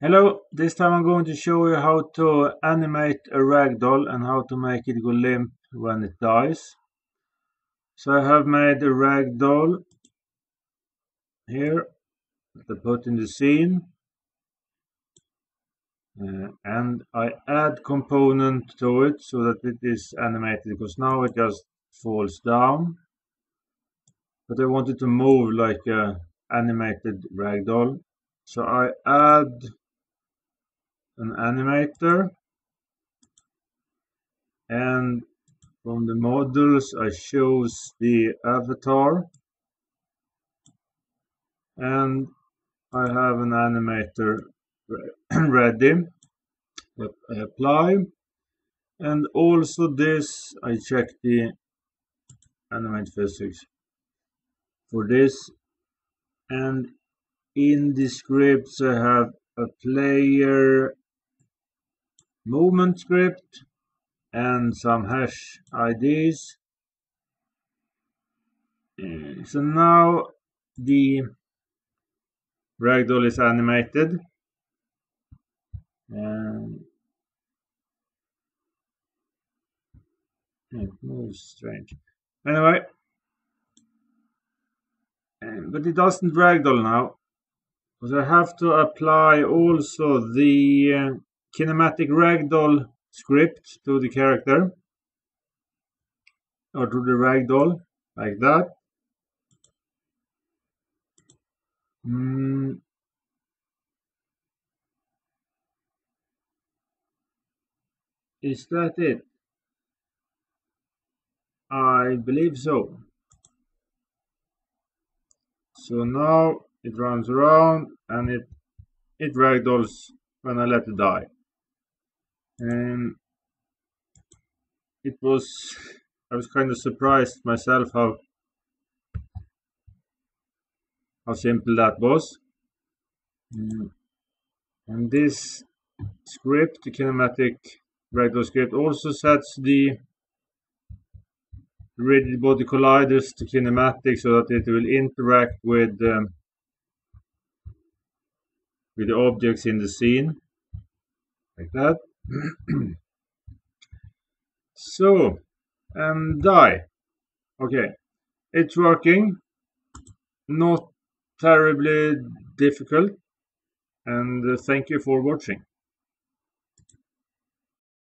Hello, this time I'm going to show you how to animate a ragdoll and how to make it go limp when it dies. So I have made a ragdoll here to put in the scene, and I add component to it so that it is animated, because now it just falls down. But I want it to move like an animated ragdoll, so I add an animator, and from the models I choose the avatar, and I have an animator ready that I apply, and also this I check the animate physics for this, and in the scripts I have a player movement script and some hash IDs. So now the ragdoll is animated, and it moves strange. Anyway, but it doesn't ragdoll now, because I have to apply also the Kinematic ragdoll script to the character, or to the ragdoll, like that. Is that it? I believe so. So now it runs around and it ragdolls when I let it die. I was kind of surprised myself how simple that was. And this script, the Kinematic ragdoll script, also sets the rigid body colliders to kinematic so that it will interact with the objects in the scene, like that. So, and die. Okay, it's working, not terribly difficult, and thank you for watching.